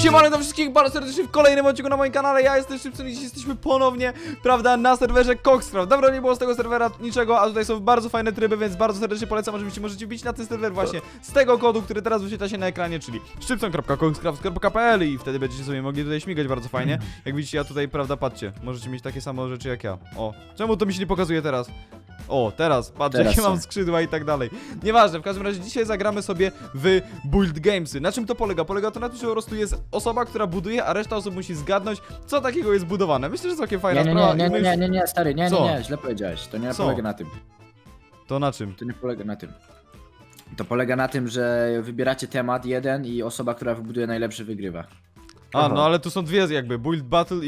Siemano do wszystkich bardzo serdecznie w kolejnym odcinku na moim kanale. Ja jestem Szczypson i dziś jesteśmy ponownie, prawda, na serwerze kokscraft. Dobra, nie było z tego serwera niczego, a tutaj są bardzo fajne tryby, więc bardzo serdecznie polecam. Oczywiście możecie wbić na ten serwer właśnie z tego kodu, który teraz wyświetla się na ekranie, czyli szczypson.kokscraft.pl i wtedy będziecie sobie mogli tutaj śmigać bardzo fajnie. Jak widzicie, ja tutaj, prawda, patrzcie, możecie mieć takie same rzeczy jak ja. O, czemu to mi się nie pokazuje teraz? O, teraz, patrzcie, jakie mam skrzydła i tak dalej. Nieważne, w każdym razie dzisiaj zagramy sobie w build gamesy. Na czym to polega? Polega to na tym, że po prostu jest osoba, która buduje, a reszta osób musi zgadnąć, co takiego jest budowane. Myślę, że całkiem fajna sprawa. Nie, stary, nie, źle powiedziałeś. To nie polega na tym. To na czym? To nie polega na tym. To polega na tym, że wybieracie temat jeden i osoba, która wybuduje najlepszy, wygrywa. A, no ale tu są dwie jakby, Build Battle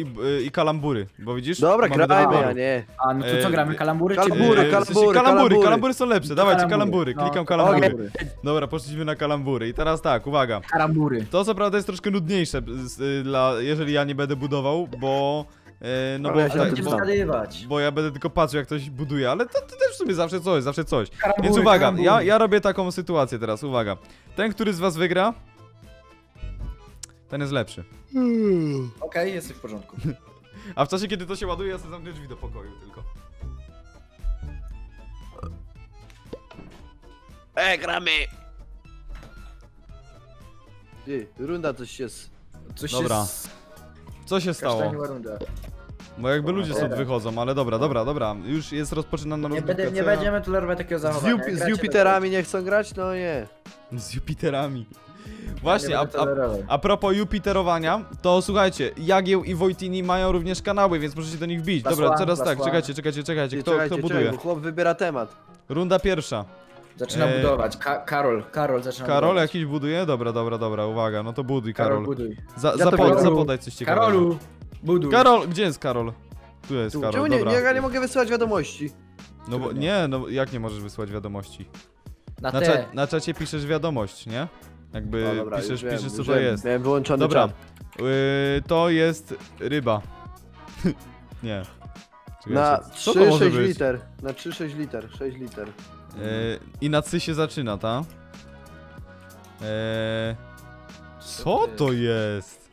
i Kalambury, bo widzisz? Dobra, gramy, a nie. A, no to co gramy, Kalambury czy... Kalambury są lepsze, dawajcie Kalambury, klikam Kalambury. Dobra, poszliśmy na Kalambury i teraz tak, uwaga. Kalambury. To co prawda jest troszkę nudniejsze, jeżeli ja nie będę budował, bo... No bo ja będę tylko patrzył, jak ktoś buduje, ale to też w sumie zawsze coś. Więc uwaga, ja robię taką sytuację teraz, uwaga. Ten, który z was wygra... Ten jest lepszy. Okej, jesteś w porządku. A w czasie, kiedy to się ładuje, ja sobie zamknę drzwi do pokoju tylko. Gramy! Ty, runda coś jest. Dobra. Co się stało? Bo jakby ludzie stąd wychodzą, ale dobra. Już jest rozpoczynana rozgrywka. Nie będziemy tolerować takiego zachowania. Z Jupiterami nie chcą grać? No nie. Z Jupiterami. Właśnie, a propos Jupiterowania, to słuchajcie, Jagiełł i Wojtyni mają również kanały, więc możecie do nich wbić. Dobra, teraz tak, czekajcie, kto buduje? Chłop wybiera temat. Runda pierwsza. Zaczyna budować, Karol zaczyna budować. Karol jakiś buduje? Dobra, uwaga, no to buduj, Karol. Zapodaj coś ciekawego. Karolu, buduj. Karol, gdzie jest Karol? Tu jest Karol, dobra. Czemu ja nie mogę wysyłać wiadomości? No bo, jak nie możesz wysłać wiadomości? Na czacie piszesz wiadomość, nie? Jakby piszesz co to jest. Miałem wyłączony dobra. To jest ryba. nie. Na 3-6 liter. Na 3-6 liter. 6 liter. I na cy się zaczyna, ta? Co to jest?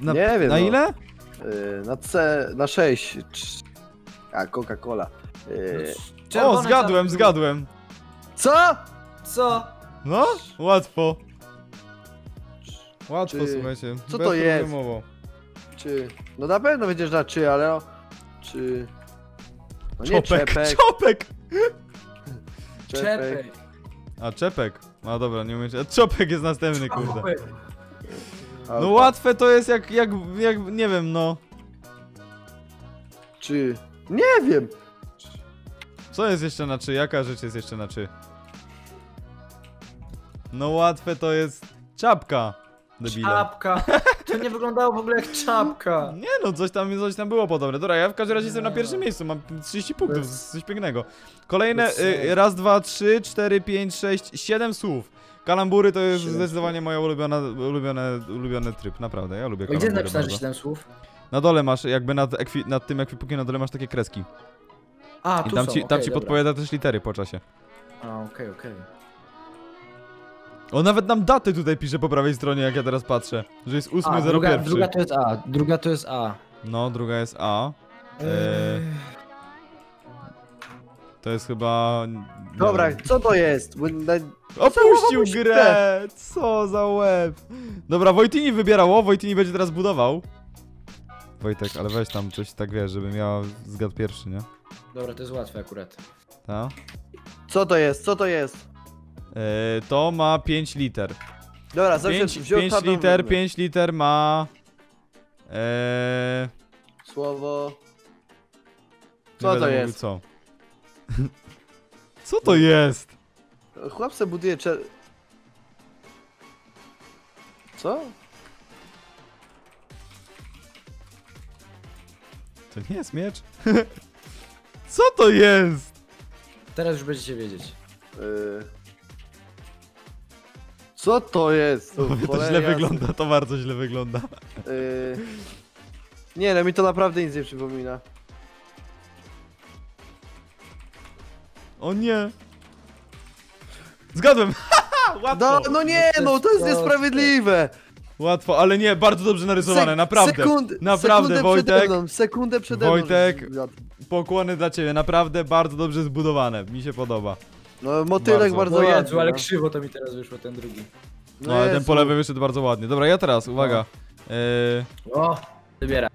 Nie wiem. Na ile? Na C, na 6. A, Coca-Cola. O, zgadłem. Co? No, łatwo, słuchajcie. Co to jest? Czy... No na pewno będziesz na czy, ale o... Czy... No nie, Czepek. A, czepek. A dobra, nie umiem... A czopek jest następny, kurde. No łatwe to jest jak nie wiem, no. Czy... Nie wiem. Co jest jeszcze na czy? Jaka rzecz jest jeszcze na czy? No łatwe to jest... Czapka. Debile. Czapka. To nie wyglądało w ogóle jak czapka. Nie no, coś tam było podobne. Dobra, ja w każdym razie jestem na pierwszym miejscu. Mam 30 punktów, coś pięknego. Kolejne... Raz, dwa, trzy, cztery, pięć, sześć, siedem słów. Kalambury to jest zdecydowanie moja ulubiony tryb, naprawdę, ja lubię kalambury. Gdzie napisałeś 7 słów? Na dole masz, jakby nad tym ekwipunkiem na dole masz takie kreski. A, tu tam ci podpowiada też litery po czasie. A, okej. O, nawet nam daty tutaj pisze po prawej stronie, jak ja teraz patrzę. Że jest 8.01. Druga to jest A, No, druga jest A. To jest chyba... Dobra, co to jest? Opuścił grę! Co za łeb! Dobra, Wojtyni wybierało, Wojtyni będzie teraz budował. Wojtek, ale weź tam coś tak, wiesz, żebym ja zgadł pierwszy, nie? Dobra, to jest łatwe akurat. Ta? Co to jest? To ma 5 liter. Dobra, zawsze wziął 5 liter ma... Słowo... Co to jest? Chłopce buduje Co? To nie jest miecz. Co to jest? Teraz już będziecie wiedzieć. Co to jest? To źle wygląda, to bardzo źle wygląda. Nie, no mi to naprawdę nic nie przypomina. O nie! Zgadłem! Łatwo! No nie, no to jest niesprawiedliwe! Łatwo, ale nie, bardzo dobrze narysowane, naprawdę. Naprawdę, Wojtek. Sekundę przede mną. Wojtek, pokłony dla ciebie, naprawdę bardzo dobrze zbudowane, mi się podoba. No, motylek bardzo ładny. Ale krzywo to mi teraz wyszło, ten drugi. No, ale ten po lewej wyszedł bardzo ładnie. Dobra, ja teraz, uwaga. O, wybieram.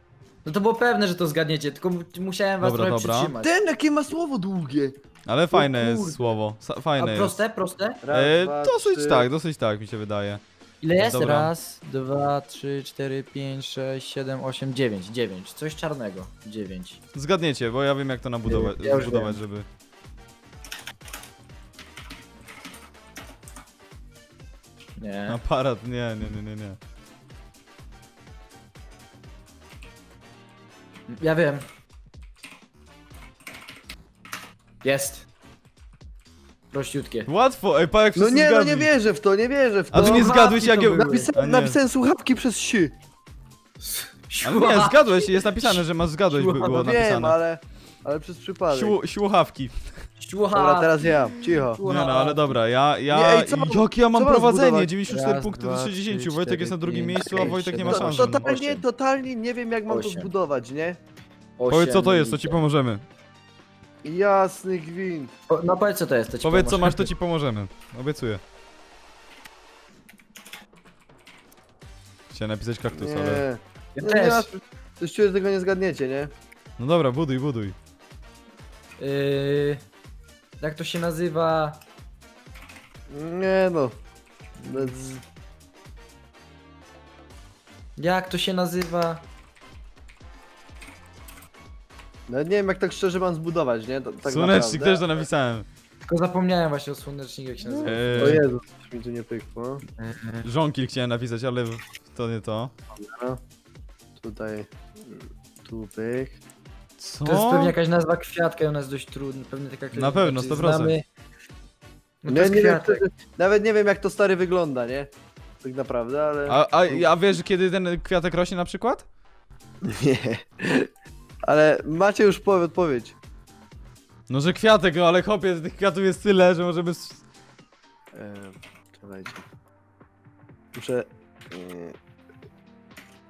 No to było pewne, że to zgadniecie, tylko musiałem was trochę przytrzymać. Ten, jakie ma słowo długie. Ale fajne jest słowo, fajne jest. A proste, proste? Dosyć tak mi się wydaje. Ile jest? Dobra. Raz, dwa, trzy, cztery, pięć, sześć, siedem, osiem, dziewięć. Dziewięć. Coś czarnego. Dziewięć. Zgadniecie, bo ja wiem jak to nabudować, ja zbudować, żeby... Nie. Aparat, nie. Ja wiem. Jest. Prościutkie. Łatwo, ej, pa jak wszyscy zgadli. No nie wierzę w to, A ty nie zgadłeś, Jagiełł. Napisałem słuchawki przez si. Ale nie, zgadłeś, jest napisane, że masz zgadłeś, było napisane. Wiem, ale przez przypadek. Słuchawki. Dobra, teraz ja, cicho. Nie no, ale dobra, jak ja mam prowadzenie, 94 punkty do 60, Wojtek jest na drugim miejscu, a Wojtek nie ma szans. Totalnie nie wiem jak mam to zbudować, nie? Powiedz co to jest, to ci pomożemy. Jasny gwint. No powiedz co to jest, to ci pomożemy. Powiedz co masz, to ci pomożemy. Obiecuję. Chciałem napisać kaktus, ale... Ja też. Coś czuję, że tego nie zgadniecie, nie? No dobra, buduj. Jak to się nazywa? Nie no. Jak to się nazywa? No nie wiem jak tak szczerze mam zbudować, nie? Tak słonecznik też to napisałem. Tylko zapomniałem właśnie o słoneczniku jak się nazywa. O Jezu, coś mi tu nie pykło. Żonkil chciałem napisać, ale to nie to. Dobra. Tutaj... Tu pyk. Co? To jest pewnie jakaś nazwa kwiatka i ona jest dość trudna. Pewnie taka, na pewno, 100%. Znamy. No to jest kwiatek. Nawet nie wiem jak to stary wygląda, nie? Tak naprawdę, ale... A wiesz kiedy ten kwiatek rośnie na przykład? Nie. Ale macie już odpowiedź. No, że kwiatek, no ale chłopie, tych kwiatów jest tyle, że możemy... Czekajcie. Muszę...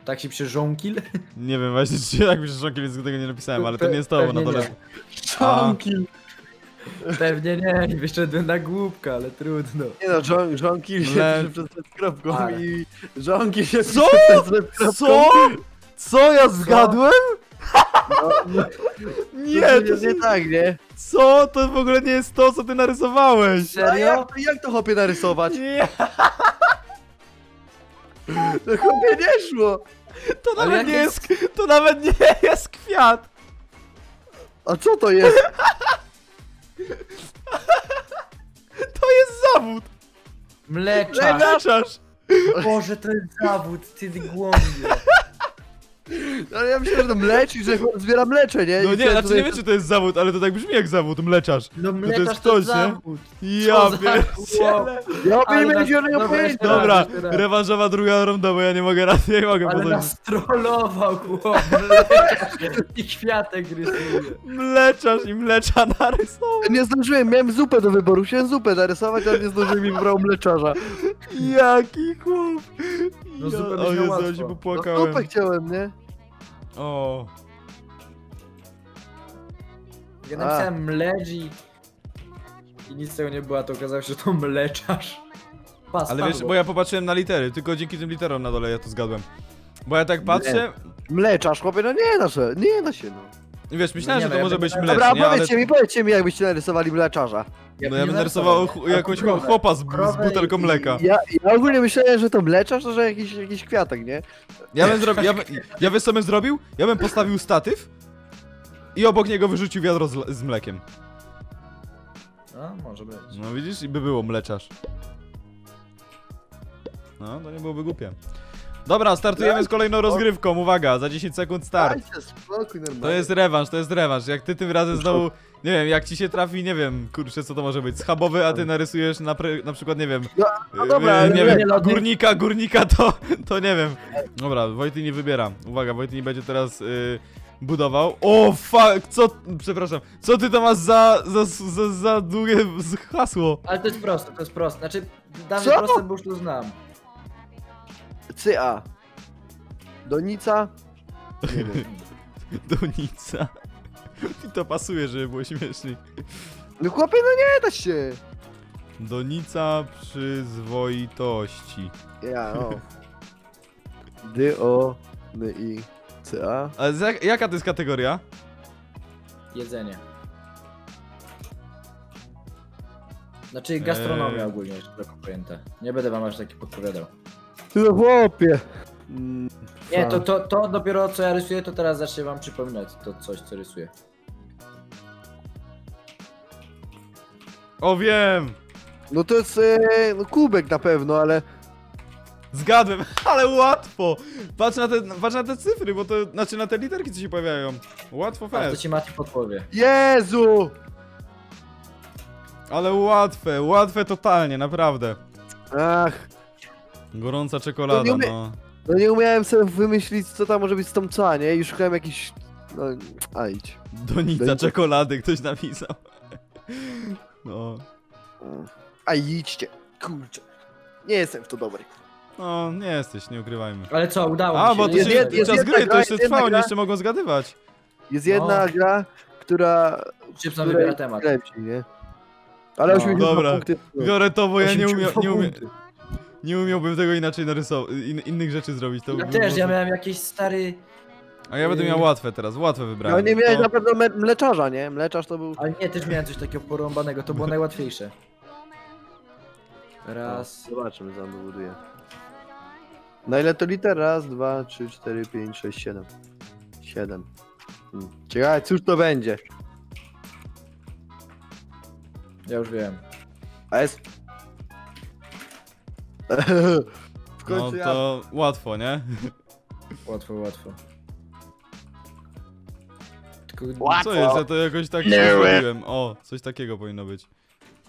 Tak się pisze żonkil? Nie wiem właśnie, czy się tak pisze żonkil, więc tego nie napisałem, ale to nie jest to, na dole. Żonkil! Pewnie nie, wyszedłem na głupka, ale trudno. Nie no, żonkil się pisze przed kropką i... Żonkil się pisze przed kropką. Co? Co? Ja zgadłem? No, nie, to jest nie tak, nie? Co? To w ogóle nie jest to, co ty narysowałeś. Serio? Jak to chłopie narysować? Nie. To chłopie nie szło. To nawet nie jest kwiat. A co to jest? To jest zawód. Mleczarz. Boże, to jest zawód, ty głąbie. Ale ja myślałem, że to mleci, że zbiera mlecze, nie? No nie, znaczy tutaj... nie wiem, czy to jest zawód, ale to tak brzmi jak zawód, mleczarz. No mleczarz to jest ktoś, to zawód. Nie? Ja pierdzielę. Dobra, rewanżowa druga runda, bo ja nie mogę ale nas trollował, chłop, mleczarz i kwiatek rysuje. Mleczarz i mlecza narysował. Nie zdążyłem, miałem zupę do wyboru, chciałem zupę narysować, ale nie zdążyłem i wybrał mleczarza. Jaki chłop. No zupę byś miał łatwo. Ja się popłakałem. No zupę chciałem, nie? O. Ja napisałem mledzi i nic z tego nie było, to okazało się, że to mleczarz. Ale wiesz, bo ja popatrzyłem na litery, tylko dzięki tym literom na dole ja to zgadłem. Bo ja tak patrzę... Mleczarz, chłopie, no nie da się, no. Wiesz, myślałem, że to może być mlecz, nie? Dobra, powiedzcie mi, jakbyście narysowali mleczarza. No ja bym narysował jakąś chłopa z butelką mleka. Ja ogólnie myślałem, że to mleczarz, to że jakiś kwiatek, nie? Ja wiesz co bym zrobił? Ja bym postawił statyw i obok niego wyrzucił wiadro z mlekiem. A, może być. No widzisz? I by było mleczarz. No, to nie byłoby głupie. Dobra, startujemy z kolejną rozgrywką, uwaga, za 10 sekund start. To jest rewanż, jak ty tym razem znowu, nie wiem, jak ci się trafi, nie wiem, kurczę, co to może być, schabowy, a ty narysujesz na przykład, nie wiem, górnika, to nie wiem. Dobra, Wojtyni wybiera, uwaga, Wojtyni będzie teraz budował. O, fuck, co... Przepraszam, co ty to masz za długie hasło? Ale to jest proste, znaczy... Damy proste, bo już to znam. Cja. Donica. Nie wiem. Donica. I to pasuje, żeby było śmieszniej. No chłopie, no nie da się! Donica przyzwoitości. Ja, o. D-O-N-I-C-A. A jaka to jest kategoria? Jedzenie. Znaczy gastronomia ogólnie, jeszcze tylko pojęte. Nie będę wam aż taki podpowiadał. Ty no chłopie! Nie, to dopiero co ja rysuję, to teraz zacznę wam przypominać to coś, co rysuję. O, wiem! No to jest no kubek na pewno, ale... Zgadłem, ale łatwo! Patrz na te cyfry, bo to... Znaczy na te literki, co się pojawiają. Łatwo fest. To ci Macie podpowie. Jezu! Ale łatwe, łatwe totalnie, naprawdę. Ach. Gorąca czekolada, no. No nie umiałem sobie wymyślić, co tam może być z tą ca, nie? I szukałem jakiś... No, a idź. Donica czekolady ktoś napisał. No. A idźcie, kurczę. Nie jestem w to dobry. No, nie jesteś, nie ukrywajmy. Ale co, udało mi się. A, bo to się podczas gry to jeszcze trwało, nie jeszcze mogą zgadywać. Jest jedna gra, która... Szczypson wybiera temat. Lepsi, nie? Ale 80 punkty. Dobra, biorę to, bo ja nie umiałbym tego inaczej narysować, innych rzeczy zrobić. To ja też, ja miałem jakiś stary... A ja będę miał łatwe teraz, łatwe wybrałem. No nie miałeś na pewno mleczarza, nie? Mleczarz to był... Ale nie, też miałem coś takiego porąbanego, to było najłatwiejsze. Raz... Zobaczymy, co on buduje. Na ile to liter? Raz, dwa, trzy, cztery, pięć, sześć, siedem. Siedem. Ciekawe, cóż to będzie? Ja już wiem. A jest... W końcu no to ja... łatwo, nie? Łatwo, łatwo. Tylko... Łatwo. Co jest? Ja to jakoś tak zrobiłem. O, coś takiego powinno być.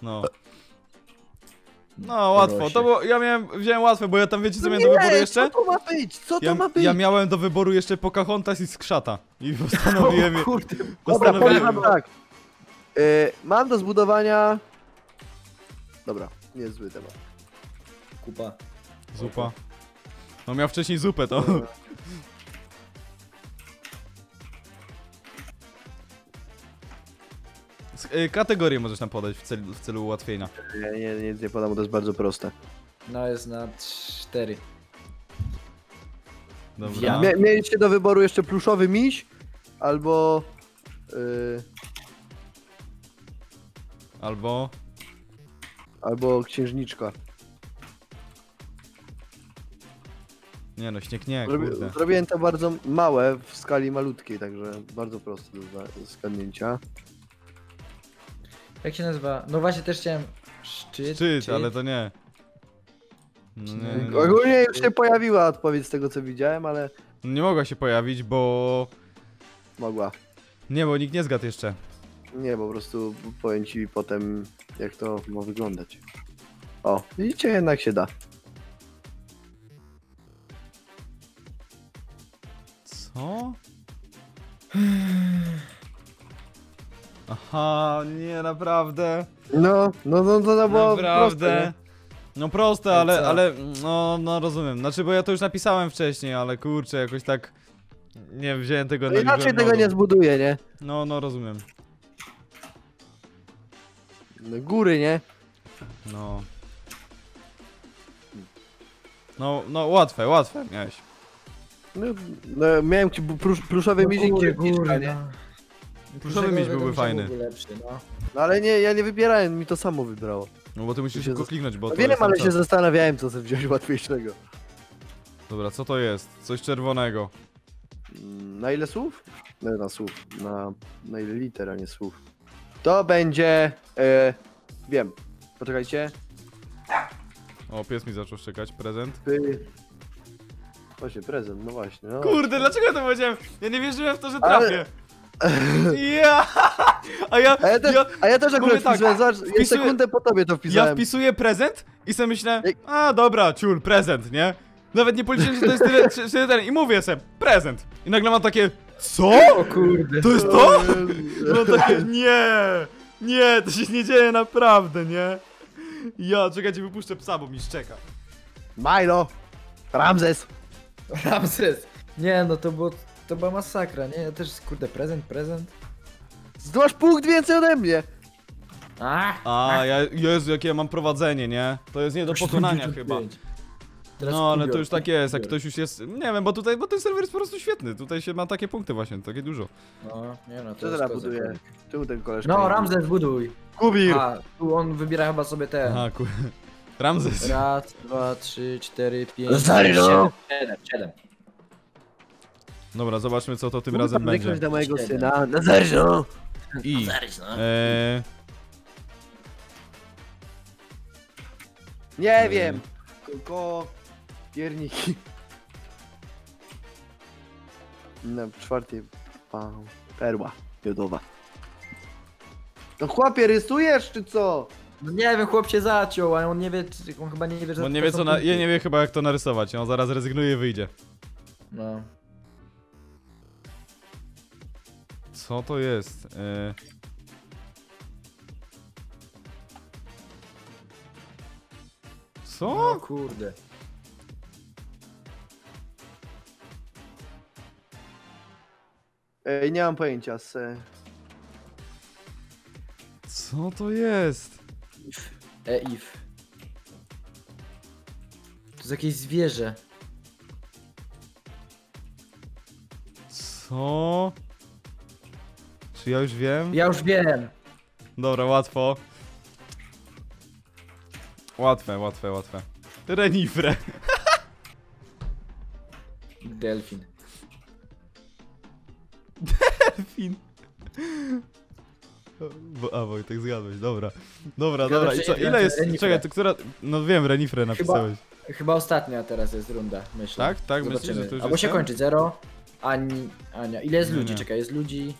No. No, łatwo. To było, ja wziąłem łatwe, bo ja tam wiecie co miałem do wyboru jeszcze? Co to ma być? Co to ma być? Ja miałem do wyboru jeszcze Pocahontas i Skrzata. I postanowiłem... O kurde. Dobra, powiem wam tak. Mam do zbudowania... Dobra, niezły temat. Kupa. Zupa. No miał wcześniej zupę, to... Kategorię możesz nam podać w celu ułatwienia. Nie podam, bo to jest bardzo proste. No jest na 4. Dobra. Mieliście do wyboru jeszcze pluszowy miś, albo... Albo księżniczka. Nie no, śniegnie. Zrobiłem to bardzo małe w skali malutkiej, także bardzo proste do zgadnięcia. Jak się nazywa? No właśnie też chciałem... Szczyt, ale to nie. No. Ogólnie już się pojawiła odpowiedź z tego co widziałem, ale... Nie mogła się pojawić, bo... Mogła. Nie, bo nikt nie zgadł jeszcze. Nie, po prostu powiem ci potem jak to ma wyglądać. O, widzicie, jednak się da. Co? Aha, nie, naprawdę. No, bo naprawdę. No proste, ale no rozumiem. Znaczy, bo ja to już napisałem wcześniej, ale kurczę, jakoś tak nie wziąłem tego na inaczej tego nie zbuduję, nie? No, rozumiem. No, góry, nie? No. No, łatwe, łatwe miałeś. No, miałem pluszowy miś i księżniczka, nie? Pluszowy miś byłby fajny. No ale nie, ja nie wybierałem, mi to samo wybrało. No bo ty musisz szybko kliknąć, bo to wiem, ale się zastanawiałem, co sobie wziąć łatwiejszego. Dobra, co to jest? Coś czerwonego. Na ile słów? Na słów. Na ile liter, a nie słów. To będzie... wiem. Poczekajcie. O, pies mi zaczął szczekać. Prezent. Właśnie, prezent, no właśnie. No. Kurde, dlaczego ja to powiedziałem? Ja nie wierzyłem w to, że trafię. Ja! A ja też akurat wpisuję, tak, sekundę po tobie to wpisałem. Ja wpisuję prezent i sobie myślę, a dobra, ciul, prezent, nie? Nawet nie policzyłem, że to jest tyle, i mówię sobie, prezent. I nagle mam takie, Co? O kurde. To jest to? No takie, nie! Nie, to się nie dzieje naprawdę, nie? Ja, czekajcie, wypuszczę psa, bo mi szczeka. Milo! Ramzes! Ramzes! Nie, no to była masakra, nie? Ja też, kurde, prezent. Zdołasz punkt więcej ode mnie! A ja, Jezu, jakie ja mam prowadzenie, nie? To jest nie do pokonania chyba. No, ale to już tak jest, jak ktoś już jest... Nie wiem, bo tutaj, bo ten serwer jest po prostu świetny. Tutaj się ma takie punkty właśnie, takie dużo. No, nie no, to teraz buduje. Tu ten koleżka... No, Ramzes, buduj! Kubir! A, tu on wybiera chyba sobie ten... Aha, Ramzes. Raz, dwa, trzy, cztery, pięć, siedem. Dobra, zobaczmy co to tym razem będzie. Wykryć do mojego syna, na zarżo! I... Nie wiem, tylko pierniki. Na czwartej perła jodowa. No chłopie, rysujesz czy co? No nie wiem, chłop się zaciął, a on nie wie, on chyba nie wie, że... On nie wie co, ja nie wie chyba jak to narysować, on zaraz rezygnuje i wyjdzie. No. Co to jest? Co? O kurde. Ej, nie mam pojęcia. Co to jest? If. To jest jakieś zwierzę. Co? Czy ja już wiem? Ja już wiem. Dobra, łatwo. Łatwe. Renifre. Delfin. Delfin. A Wojtek, zgadłeś, dobra. Dobra, i co? Ile jest? Renifre. Czekaj, to która? No wiem, renifre napisałeś. Chyba ostatnia teraz jest runda, myślę. Tak, myślę, że to już. Albo się kończy, zero. Ania. Ile jest ludzi? Czekaj, jest ludzi...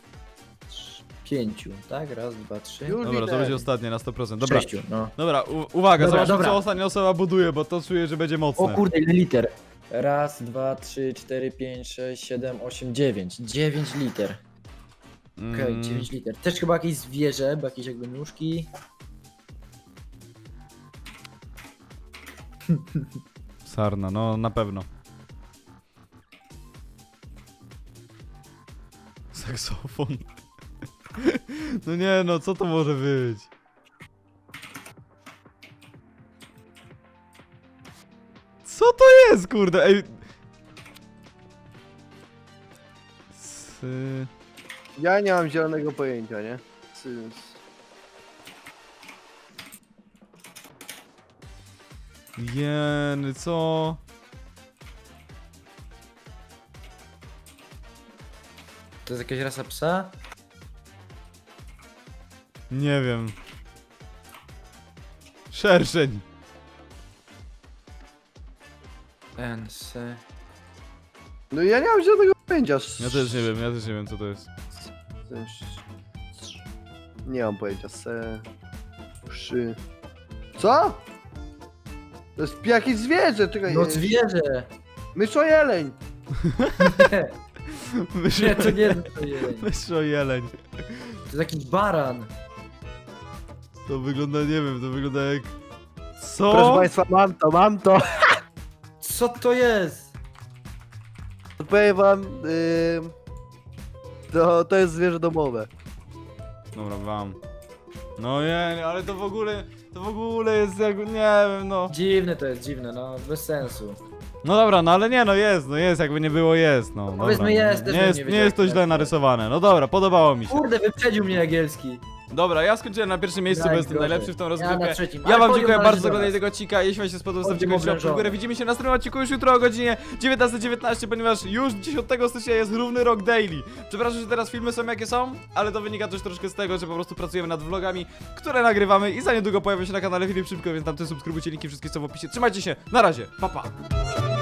5, tak? Raz, dwa, trzy. Już dobra, to będzie ostatnie na 100%. Dobra, 6, no. Dobra, uwaga, zobaczmy co ostatnia osoba buduje, bo to czuję, że będzie mocne. O kurde, ile liter? Raz, dwa, trzy, cztery, pięć, sześć, siedem, osiem, dziewięć. 9 liter. Okej, 9 liter. Też chyba jakieś zwierzę, bo jakieś jakby nóżki. Sarna, no na pewno. Saksofon. No nie no, co to może być? Co to jest, kurde? Ej. Ja nie mam zielonego pojęcia, nie? Jeny, co? To jest jakaś rasa psa? Nie wiem. Szerszeń. No ja nie mam żadnego pojęcia. Ja też nie wiem co to jest. Nie mam pojęcia. Co? To jest jakieś zwierzę, czekaj. No zwierzę. Myszojeleń. Nie, to nie jest myszojeleń. Myszojeleń. To jest jakiś baran. To wygląda, nie wiem, to wygląda jak... Co? Proszę państwa, mam to! Co to jest? Powiem wam... To jest zwierzę domowe. Dobra, wam. No nie, ale to w ogóle jest jak... nie wiem, no... Dziwne to jest, dziwne, no, bez sensu. No dobra, no ale nie, no jest, jakby nie było, jest, no. Powiedzmy jest, nie jest to źle narysowane, no dobra, podobało mi się. Kurde, wyprzedził mnie Jagielski. Dobra, ja skończyłem na pierwszym miejscu, bo jestem najlepszy w tą rozgrywkę. Ja wam dziękuję bardzo za oglądanie tego odcinka. Jeśli wam się spodobał, zostawcie komentarz w górę. Widzimy się na następnym odcinku już jutro o godzinie 19:19, ponieważ już 10 stycznia jest równy rok daily. Przepraszam, że teraz filmy są jakie są, ale to wynika też troszkę z tego, że po prostu pracujemy nad vlogami, które nagrywamy i za niedługo pojawią się na kanale Filip Szybko, więc tam te subskrybujcie, linki wszystkie są w opisie. Trzymajcie się, na razie, pa pa!